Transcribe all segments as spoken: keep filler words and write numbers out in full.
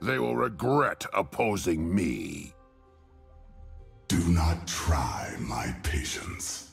They will regret opposing me. Do not try my patience.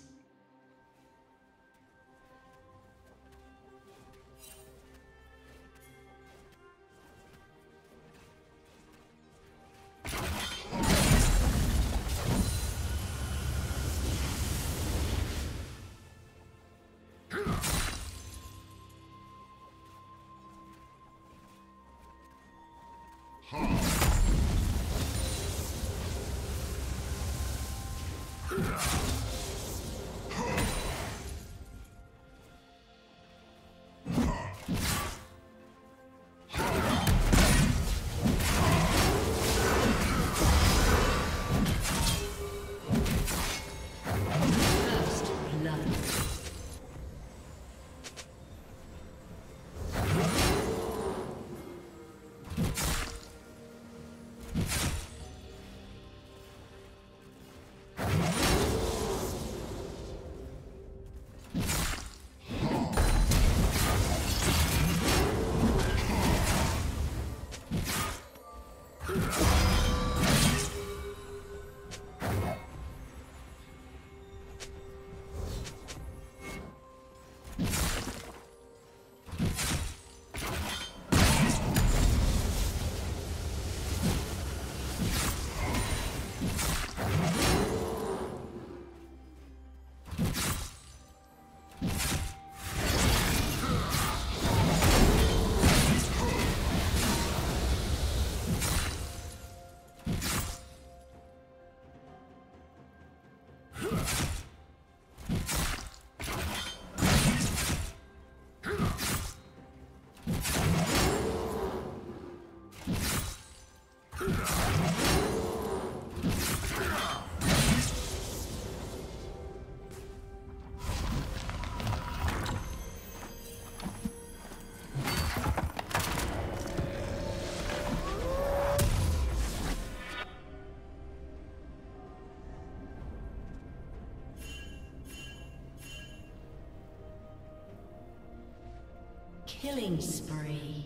Killing spree.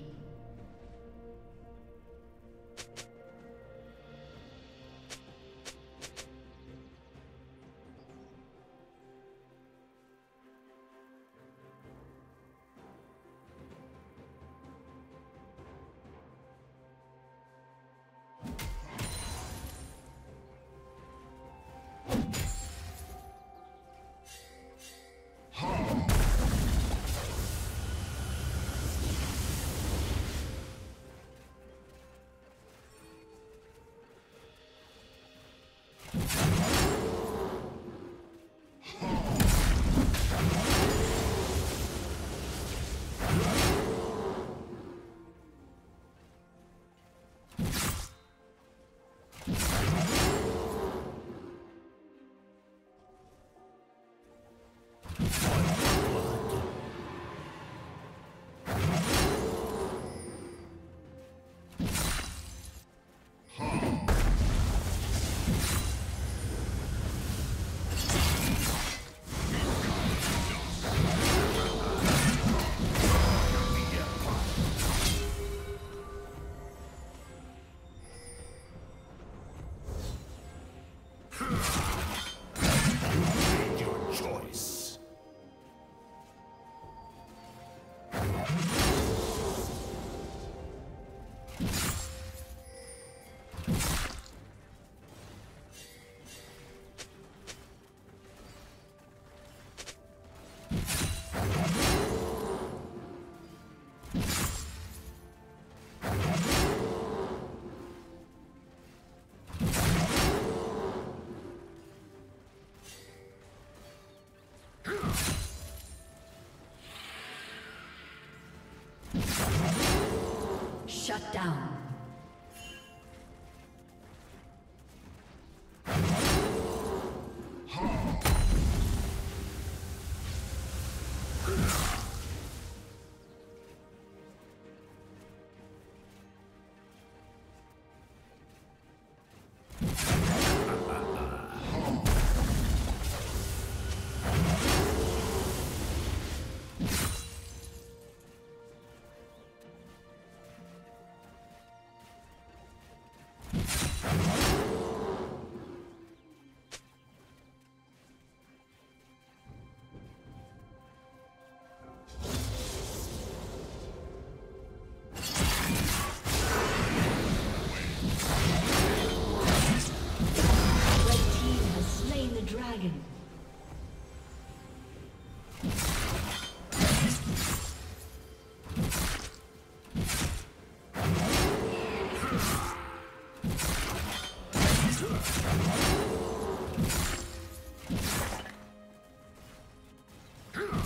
Shut down.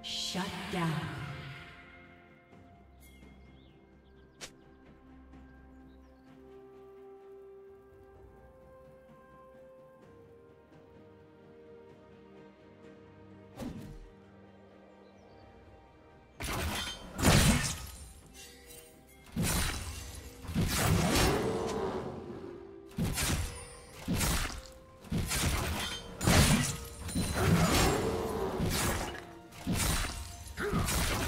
Shut down. Come on.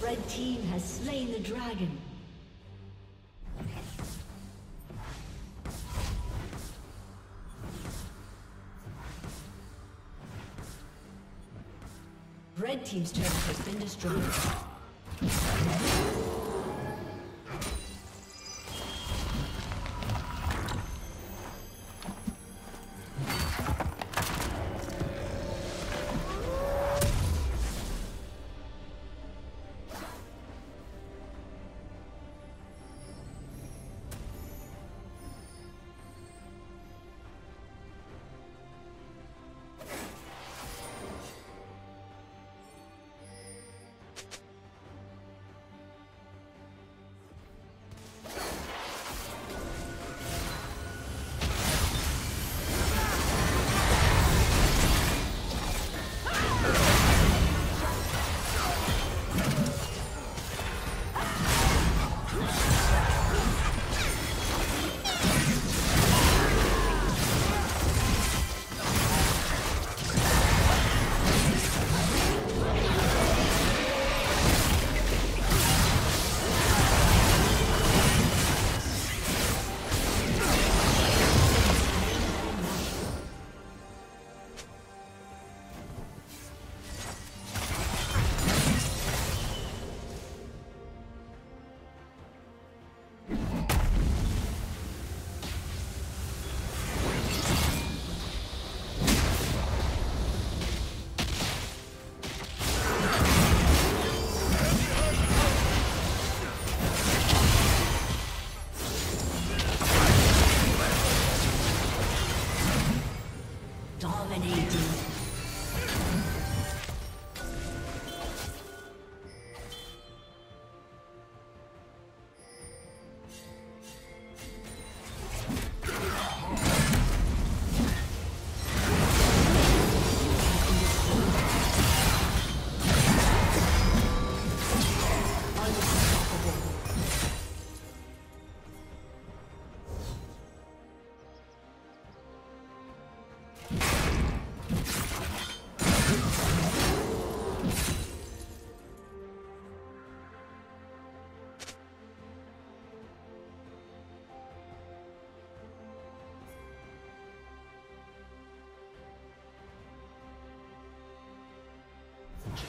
Red Team has slain the dragon. Red Team's turret has been destroyed.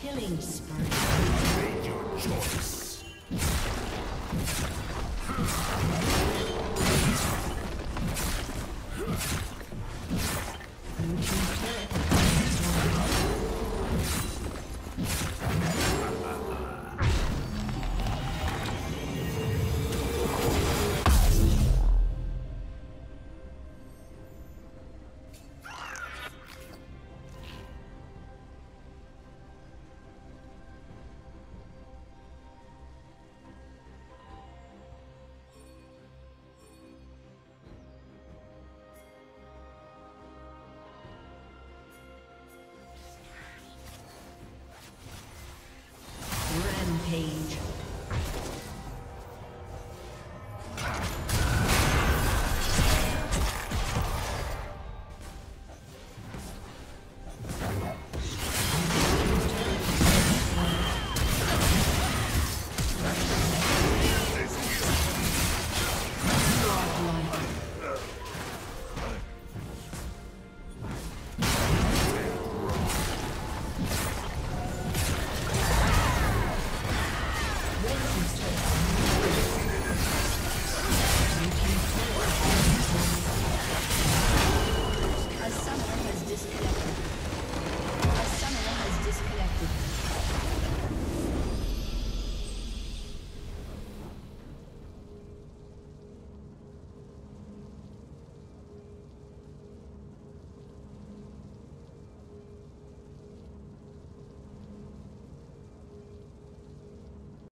Killing spree. Make your choice. Rampage.